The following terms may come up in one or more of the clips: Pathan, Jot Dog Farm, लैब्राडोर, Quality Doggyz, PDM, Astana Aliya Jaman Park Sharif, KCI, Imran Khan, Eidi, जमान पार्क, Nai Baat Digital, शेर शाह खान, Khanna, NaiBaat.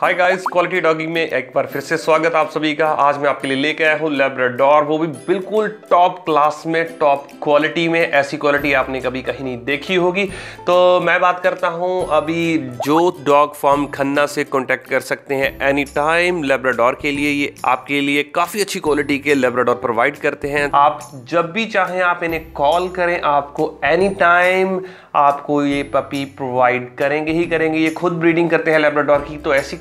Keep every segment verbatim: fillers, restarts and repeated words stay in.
Hi guys, quality doggy में एक बार फिर से स्वागत आप सभी का। आज मैं आपके लिए लेके आया हूँ लैब्राडोर, वो भी बिल्कुल टॉप क्लास में, टॉप क्वालिटी में। ऐसी क्वालिटी आपने कभी कहीं नहीं देखी होगी। तो मैं बात करता हूँ अभी जो डॉग फॉर्म खन्ना से कांटेक्ट कर सकते हैं एनी टाइम लैब्राडोर के लिए। ये आपके लिए काफ़ी अच्छी क्वालिटी के लैब्राडोर प्रोवाइड करते हैं। आप जब भी चाहें आप इन्हें कॉल करें, आपको एनी टाइम आपको ये पपी प्रोवाइड करेंगे ही करेंगे। ये खुद ब्रीडिंग करते हैं लैब्राडोर की, तो ऐसी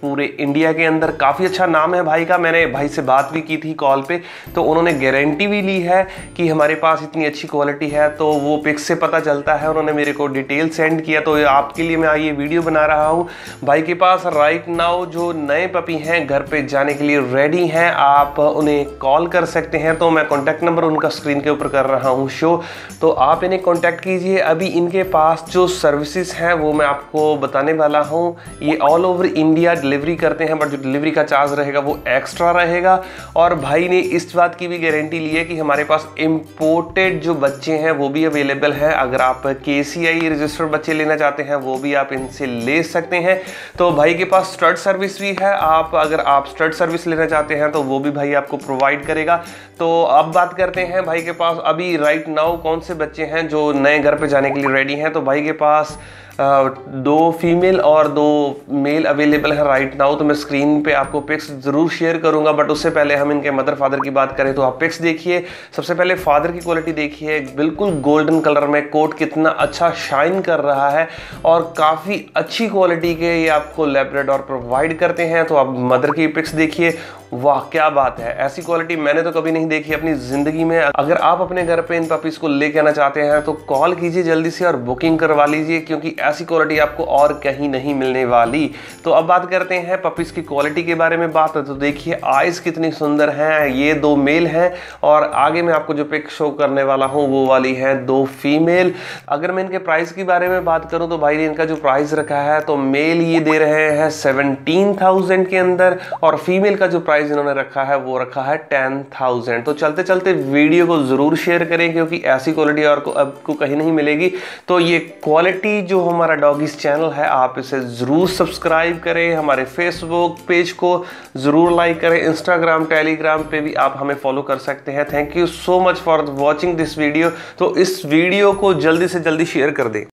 पूरे इंडिया के अंदर। काफ़ी अच्छा नाम है भाई का। मैंने भाई से बात भी की थी कॉल पे, तो उन्होंने गारंटी भी ली है कि हमारे पास इतनी अच्छी क्वालिटी है, तो वो पिक्स से पता चलता है। उन्होंने मेरे को डिटेल सेंड किया, तो आपके लिए मैं ये वीडियो बना रहा हूँ। भाई के पास राइट नाउ जो नए पपी हैं घर पर जाने के लिए रेडी हैं, आप उन्हें कॉल कर सकते हैं। तो मैं कॉन्टैक्ट नंबर उनका स्क्रीन के ऊपर कर रहा हूँ शो, तो आप इन्हें कॉन्टैक्ट कीजिए। अभी इनके पास जो सर्विसेज हैं वो मैं आपको बताने वाला हूँ। ये ऑल ओवर इंडिया डिलीवरी करते हैं, बट जो डिलीवरी का चार्ज रहेगा वो एक्स्ट्रा रहेगा। और भाई ने इस बात की भी गारंटी ली है कि हमारे पास इम्पोर्टेड जो बच्चे हैं वो भी अवेलेबल हैं। अगर आप केसीआई रजिस्टर्ड बच्चे लेना चाहते हैं वो भी आप इनसे ले सकते हैं। तो भाई के पास स्टड सर्विस भी है। आप अगर आप स्टड सर्विस लेना चाहते हैं तो वो भी भाई आपको प्रोवाइड करेगा। तो अब बात करते हैं भाई के पास अभी राइट नाउ कौन से बच्चे हैं जो नए घर पर जाने के लिए रेडी हैं। तो भाई के पास Uh, दो फीमेल और दो मेल अवेलेबल है राइट नाउ। तो मैं स्क्रीन पे आपको पिक्स ज़रूर शेयर करूंगा, बट उससे पहले हम इनके मदर फादर की बात करें तो आप पिक्स देखिए। सबसे पहले फादर की क्वालिटी देखिए, बिल्कुल गोल्डन कलर में कोट कितना अच्छा शाइन कर रहा है और काफ़ी अच्छी क्वालिटी के ये आपको लैब्राडोर प्रोवाइड करते हैं। तो आप मदर की पिक्स देखिए, वाह क्या बात है, ऐसी क्वालिटी मैंने तो कभी नहीं देखी अपनी ज़िंदगी में। अगर आप अपने घर पे इन पपीज़ को लेके आना चाहते हैं तो कॉल कीजिए जल्दी से और बुकिंग करवा लीजिए, क्योंकि ऐसी क्वालिटी आपको और कहीं नहीं मिलने वाली। तो अब बात करते हैं पपीज़ की क्वालिटी के बारे में बात है तो देखिए आइज़ कितनी सुंदर हैं। ये दो मेल हैं और आगे मैं आपको जो पिक शो करने वाला हूँ वो वाली हैं दो फीमेल। अगर मैं इनके प्राइस के बारे में बात करूँ तो भाई ने इनका जो प्राइस रखा है तो मेल ये दे रहे हैं सेवनटीन थाउजेंड के अंदर और फीमेल का जो प्राइस इन्होंने रखा है वो रखा है टेन थाउजेंड। तो चलते चलते वीडियो को जरूर शेयर करें, क्योंकि ऐसी क्वालिटी और आपको कहीं नहीं मिलेगी। तो ये क्वालिटी जो हमारा डॉगीज चैनल है आप इसे जरूर सब्सक्राइब करें, हमारे फेसबुक पेज को जरूर लाइक करें, इंस्टाग्राम टेलीग्राम पे भी आप हमें फॉलो कर सकते हैं। Thank you so much for watching this video. तो इस वीडियो को जल्दी से जल्दी शेयर कर दें।